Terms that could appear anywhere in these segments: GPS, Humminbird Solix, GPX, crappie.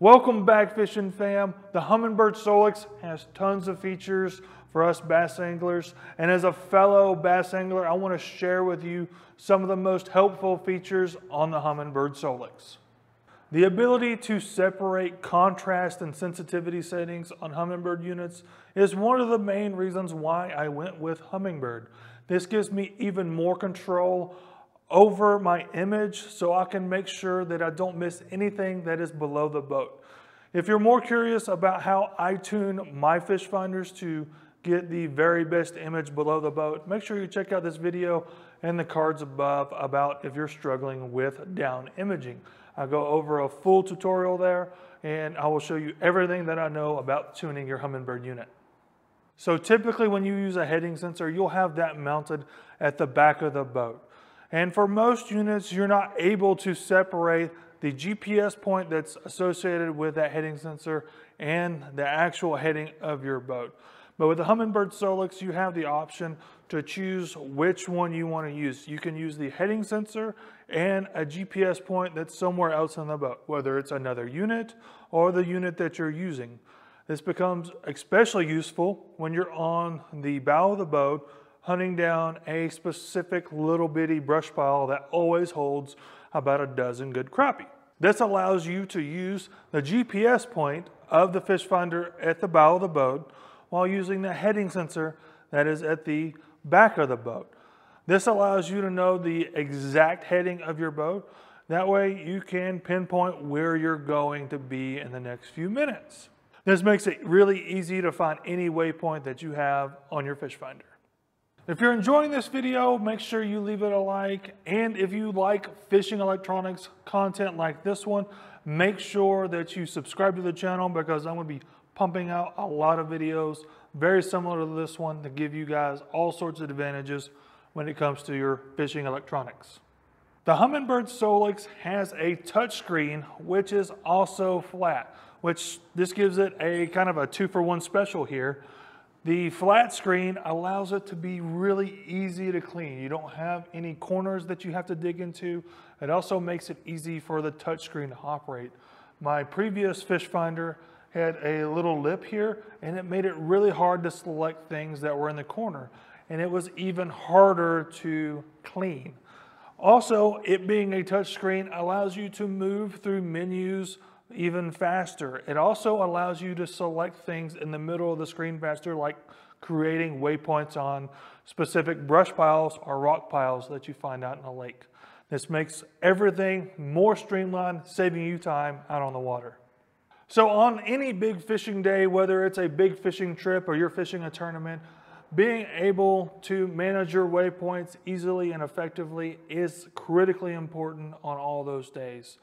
Welcome back, fishing fam. The Humminbird Solix has tons of features for us bass anglers. And as a fellow bass angler, I want to share with you some of the most helpful features on the Humminbird Solix. The ability to separate contrast and sensitivity settings on Humminbird units is one of the main reasons why I went with Humminbird. This gives me even more control over my image so I can make sure that I don't miss anything that is below the boat. If you're more curious about how I tune my fish finders to get the very best image below the boat, make sure you check out this video and the cards above about if you're struggling with down imaging. I go over a full tutorial there and I will show you everything that I know about tuning your Humminbird unit. So typically when you use a heading sensor, you'll have that mounted at the back of the boat. And for most units, you're not able to separate the GPS point that's associated with that heading sensor and the actual heading of your boat. But with the Humminbird Solix, you have the option to choose which one you want to use. You can use the heading sensor and a GPS point that's somewhere else in the boat, whether it's another unit or the unit that you're using. This becomes especially useful when you're on the bow of the boat, hunting down a specific little bitty brush pile that always holds about a dozen good crappie. This allows you to use the GPS point of the fish finder at the bow of the boat while using the heading sensor that is at the back of the boat. This allows you to know the exact heading of your boat. That way you can pinpoint where you're going to be in the next few minutes. This makes it really easy to find any waypoint that you have on your fish finder. If you're enjoying this video, make sure you leave it a like. And if you like fishing electronics content like this one, make sure that you subscribe to the channel because I'm going to be pumping out a lot of videos very similar to this one to give you guys all sorts of advantages when it comes to your fishing electronics. The Humminbird Solix has a touchscreen, which is also flat, which this gives it a kind of a 2-for-1 special here. The flat screen allows it to be really easy to clean. You don't have any corners that you have to dig into. It also makes it easy for the touchscreen to operate. My previous fish finder had a little lip here, and it made it really hard to select things that were in the corner. And it was even harder to clean. Also, it being a touchscreen allows you to move through menus even faster. It also allows you to select things in the middle of the screen faster, like creating waypoints on specific brush piles or rock piles that you find out in a lake. This makes everything more streamlined, saving you time out on the water. So on any big fishing day, whether it's a big fishing trip or you're fishing a tournament, being able to manage your waypoints easily and effectively is critically important on all those days.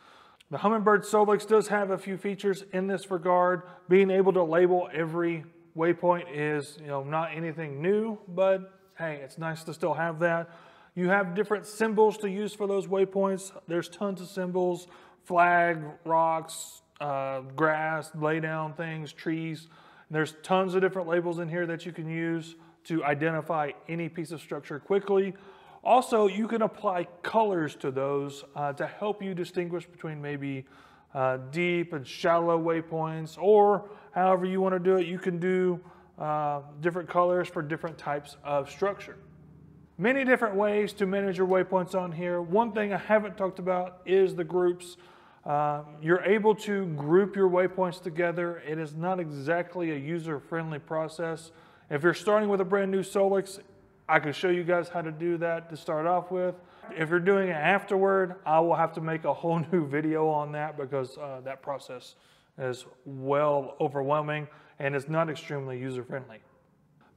The Humminbird Solix does have a few features in this regard. Being able to label every waypoint is, not anything new, but hey, it's nice to still have that. You have different symbols to use for those waypoints. There's tons of symbols: flag, rocks, grass, lay down things, trees. There's tons of different labels in here that you can use to identify any piece of structure quickly. Also, you can apply colors to those to help you distinguish between maybe deep and shallow waypoints, or however you want to do it. You can do different colors for different types of structure. Many different ways to manage your waypoints on here. One thing I haven't talked about is the groups. You're able to group your waypoints together. It is not exactly a user-friendly process. If you're starting with a brand new Solix, I can show you guys how to do that to start off with. If you're doing it afterward, I will have to make a whole new video on that because that process is well overwhelming and it's not extremely user-friendly.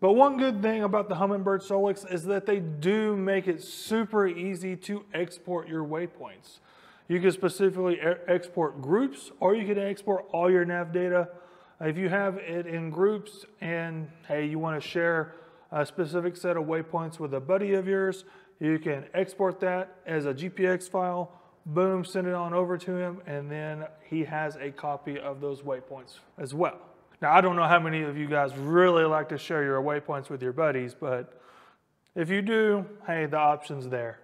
But one good thing about the Humminbird Solix is that they do make it super easy to export your waypoints. You can specifically export groups, or you can export all your nav data. If you have it in groups and hey, you want to share a specific set of waypoints with a buddy of yours, you can export that as a GPX file, boom, send it on over to him, and then he has a copy of those waypoints as well. Now, I don't know how many of you guys really like to share your waypoints with your buddies, but if you do, hey, the option's there.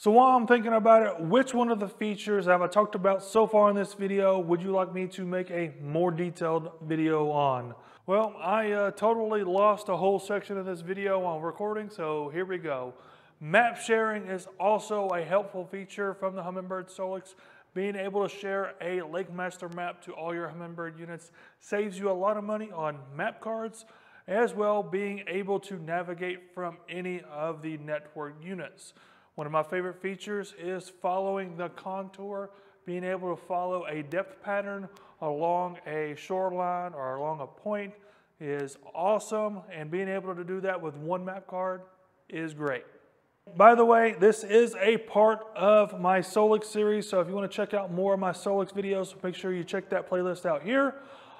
So while I'm thinking about it, which one of the features have I talked about so far in this video would you like me to make a more detailed video on? Well, I totally lost a whole section of this video on recording, so here we go. Map sharing is also a helpful feature from the Humminbird Solix. Being able to share a Lake Master map to all your Humminbird units saves you a lot of money on map cards, as well being able to navigate from any of the network units. One of my favorite features is following the contour, being able to follow a depth pattern along a shoreline or along a point is awesome, and being able to do that with one map card is great. By the way, this is a part of my Solix series, so if you want to check out more of my Solix videos, make sure you check that playlist out here.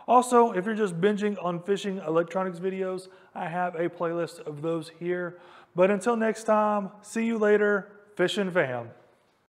Also, if you're just binging on fishing electronics videos, I have a playlist of those here. But until next time, see you later, fishing fam.